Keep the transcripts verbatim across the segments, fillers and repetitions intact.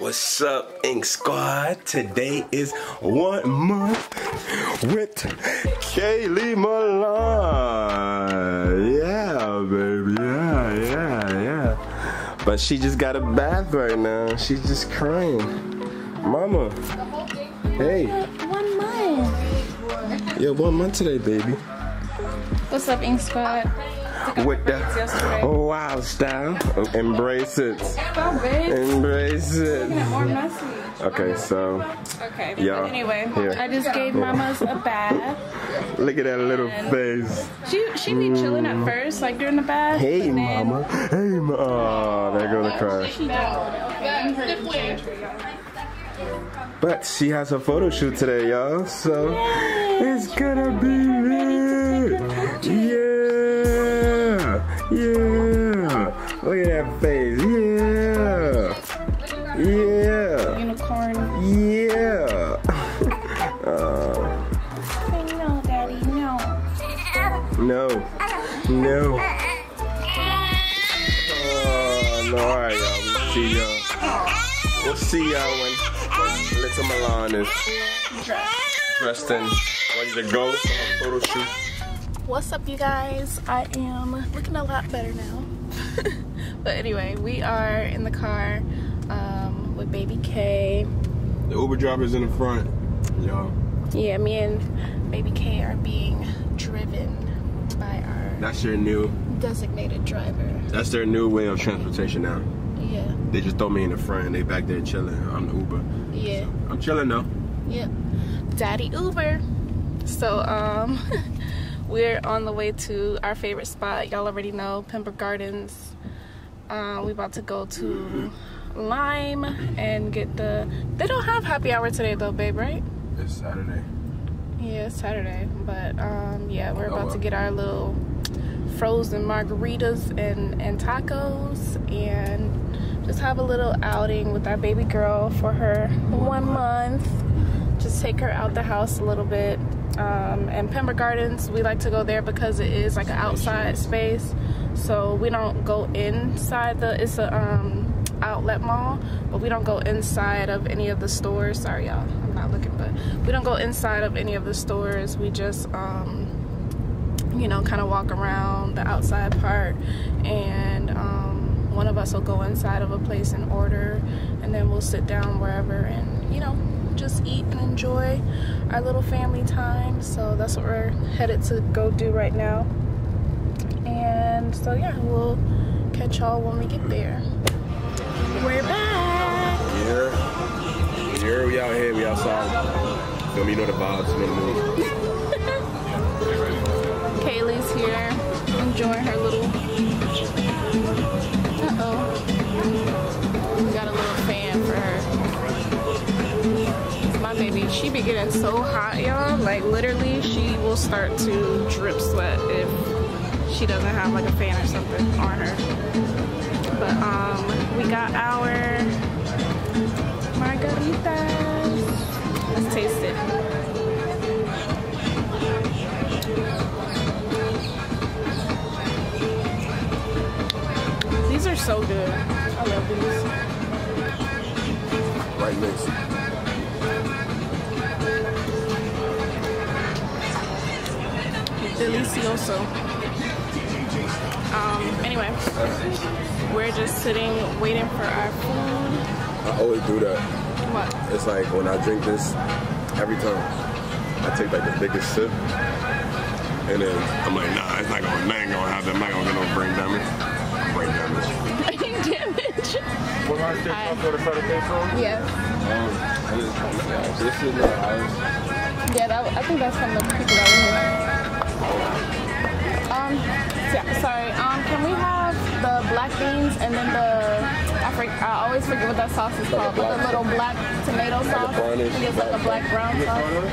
What's up, Ink Squad? Today is one month with Kaylee Malone. Yeah, baby. Yeah, yeah, yeah. But she just got a bath right now. She's just crying. Mama. Hey. One month. Yeah, one month today, baby. What's up, Ink Squad? With the wild style, embrace it. Embrace it. Okay, so. Okay. Y'all. Anyway, here. I just gave yeah. Mamas a bath. Look at that little face. She she be chilling at first, like during the bath. Hey, then, Mama. Hey, Mama. Oh, they're gonna cry. But she has a photo shoot today, y'all. So Yay. It's gonna be lit. Yeah. Yeah! Look at that face. Yeah! Yeah! Unicorn. Yeah! uh, no, Daddy, no. No. No. Oh, no. Alright, y'all. We'll see y'all. We'll see y'all when, when Little Milan is dressed. dressed and ready to go for a photo shoot. What's up, you guys? I am looking a lot better now. But anyway, we are in the car um, with Baby K. The Uber driver's in the front, y'all. Yeah, me and Baby K are being driven by our... That's your new... designated driver. That's their new way of transportation now. Yeah. They just throw me in the front and they back there chilling. I'm the Uber. Yeah. So I'm chilling though. Yep. Daddy Uber. So, um... we're on the way to our favorite spot. Y'all already know, Pembroke Gardens. Uh, we about to go to Lime and get the... They don't have happy hour today though, babe, right? It's Saturday. Yeah, it's Saturday. But um, yeah, we're oh, about well. to get our little frozen margaritas and, and tacos and just have a little outing with our baby girl for her one month. Just take her out the house a little bit. Um, and Pembroke Gardens, we like to go there because it is like an outside space, so we don't go inside the, it's a um, outlet mall, but we don't go inside of any of the stores. Sorry y'all, I'm not looking, but we don't go inside of any of the stores. We just, um, you know, kind of walk around the outside part, and um, one of us will go inside of a place and order, and then we'll sit down wherever and, you know, just eat and enjoy our little family time. So that's what we're headed to go do right now, and so yeah, we'll catch y'all when we get there. We're back. Yeah, yeah, we out here, we outside. You know the vibes, you know the mood. Kaylee's here enjoying her little uh-oh we got a little fan for her. Baby, she be getting so hot, y'all. Like literally, she will start to drip sweat if she doesn't have like a fan or something on her. But um, we got our margaritas. Let's taste it. These are so good. I love these. Right mix. Delicioso. Um, anyway, we're just sitting, waiting for our food. I always do that. What? It's like when I drink this, every time I take like the biggest sip, and then I'm like, nah, it's not gonna, that ain't gonna happen. I'm not gonna get no brain damage. Brain damage. Brain damage. What I say? I go to start a day from? Yes. Um, this is the house. Yeah, that, I think that's from the people that were here. Um, yeah, sorry, um, can we have the black beans and then the, I, forget, I always forget what that sauce is called, but the little black tomato sauce, I think it's like a black brown sauce.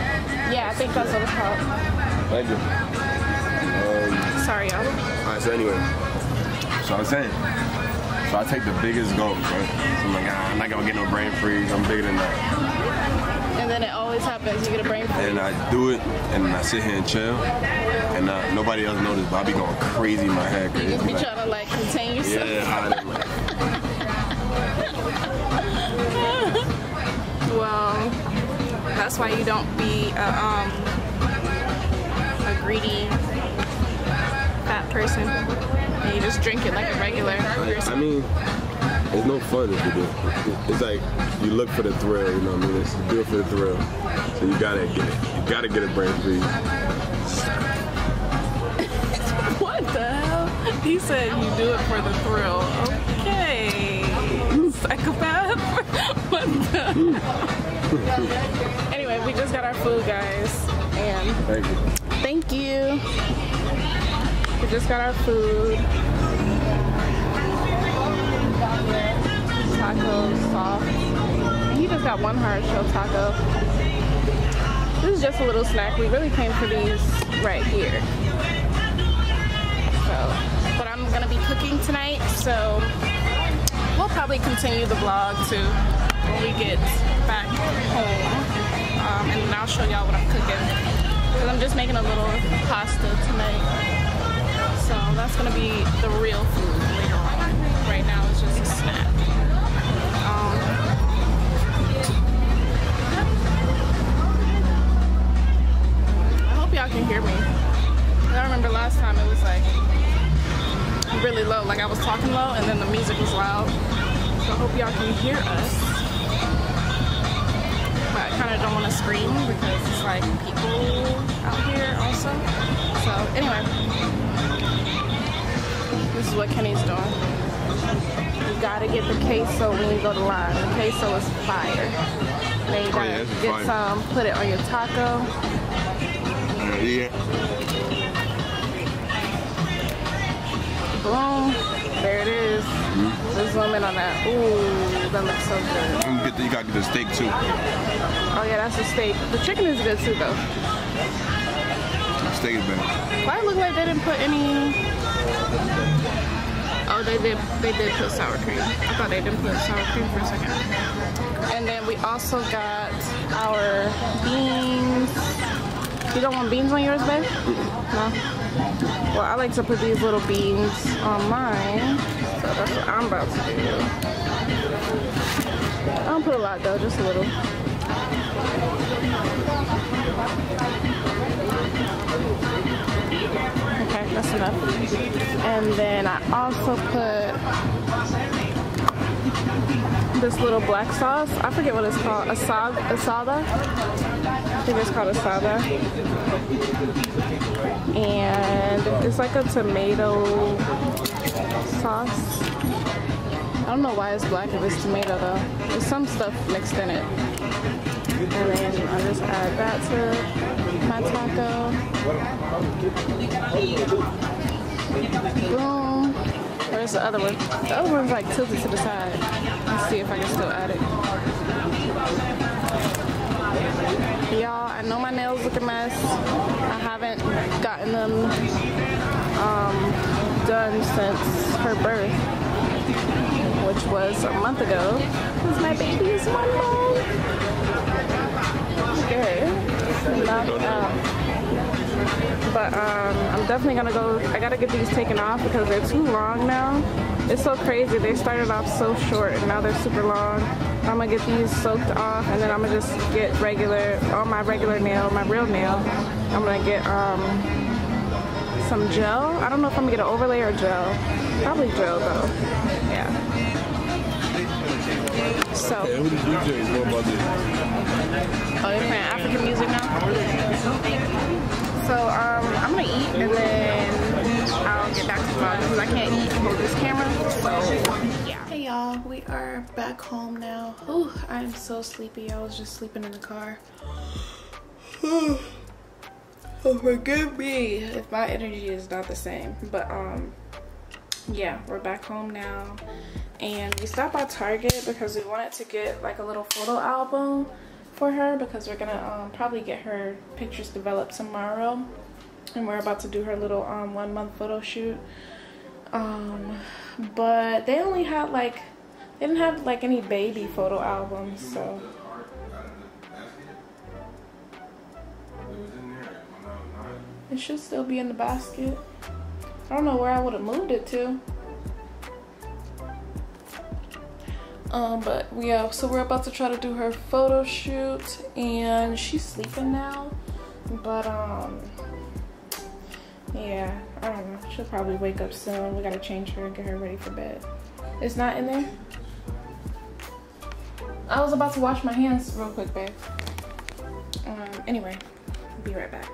Yeah, I think that's what it's called. Thank you. Um, sorry, y'all. Alright, so anyway, so I'm saying, so I take the biggest gulp, right? So I'm like, ah, I'm not gonna get no brain freeze, I'm bigger than that. And then it always happens, you get a brain freeze. And I do it, and I sit here and chill, and uh, nobody else notices, but I be going crazy in my head. You just be like, trying to like contain yourself. Yeah, I like. that's why you don't be a, um, a greedy fat person. And you just drink it like a regular person. I mean, it's no fun if you do. It's like you look for the thrill, you know what I mean? It's do it for the thrill. So you gotta get it. You gotta get a brain freeze. What the hell? He said you do it for the thrill. Okay. Psychopath. What the? Anyway, we just got our food, guys. And thank you. Thank you. We just got our food. Tacos, soft. And he just got one hard shell taco. This is just a little snack. We really came for these right here. So, but I'm gonna be cooking tonight, so we'll probably continue the vlog too when we get back home. Um, and then I'll show y'all what I'm cooking. Because I'm just making a little pasta tonight. So that's gonna be the real food later on. Right now it's just a snack. Y'all can hear me. I remember last time it was like really low, like I was talking low and then the music was loud, so I hope y'all can hear us. But I kind of don't want to scream because it's like people out here also. So anyway, this is what Kenny's doing. You gotta get the queso when you go to Lime. The queso is fire. Then you gotta oh, yeah, get fine. some, put it on your taco. Yeah. Boom. There it is. Mm-hmm. Just zoom in on that. Ooh, that looks so good. You gotta get the, you gotta get the steak too. Oh yeah, that's the steak. The chicken is good too though. The steak is better. Why it look like they didn't put any... Oh, they did, they did put sour cream. I thought they didn't put sour cream for a second. And then we also got our beans. You don't want beans on yours, babe? No? Well, I like to put these little beans on mine. So that's what I'm about to do. I don't put a lot though, just a little. Okay, that's enough. And then I also put this little black sauce. I forget what it's called. Asada? Asada? I think it's called asada, and it's like a tomato sauce. I don't know why it's black if it's tomato though. There's some stuff mixed in it. And then I just add that to my taco. Boom. Where's the other one? The other one's like tilted to the side. Let's see if I can still add it. Y'all, I know my nails look a mess. I haven't gotten them um, done since her birth, which was a month ago. Because my baby is one month. Okay. Out. But um, I'm definitely gonna go. I gotta get these taken off because they're too long now. It's so crazy. They started off so short and now they're super long. I'm gonna get these soaked off and then I'm gonna just get regular, on my regular nail, my real nail, I'm gonna get um, some gel. I don't know if I'm gonna get an overlay or gel. Probably gel though. Yeah. So. Okay, who the D J is? What about this? Oh, they're playing African music now? So um, I'm gonna eat and then I'll get back to the vlog because I can't eat and hold this camera, so yeah. Y'all, we are back home now. Ooh, I'm so sleepy. I was just sleeping in the car. Oh, forgive me if my energy is not the same. But um, yeah, we're back home now, and we stopped by Target because we wanted to get like a little photo album for her because we're gonna um, probably get her pictures developed tomorrow, and we're about to do her little um one month photo shoot. Um, but they only had like, they didn't have like any baby photo albums, so. It should still be in the basket. I don't know where I would have moved it to. Um, but yeah, so we're about to try to do her photo shoot, and she's sleeping now, but um, yeah, I don't know, she'll probably wake up soon. We gotta change her and get her ready for bed. It's not in there? I was about to wash my hands real quick, babe. Um, anyway, be right back.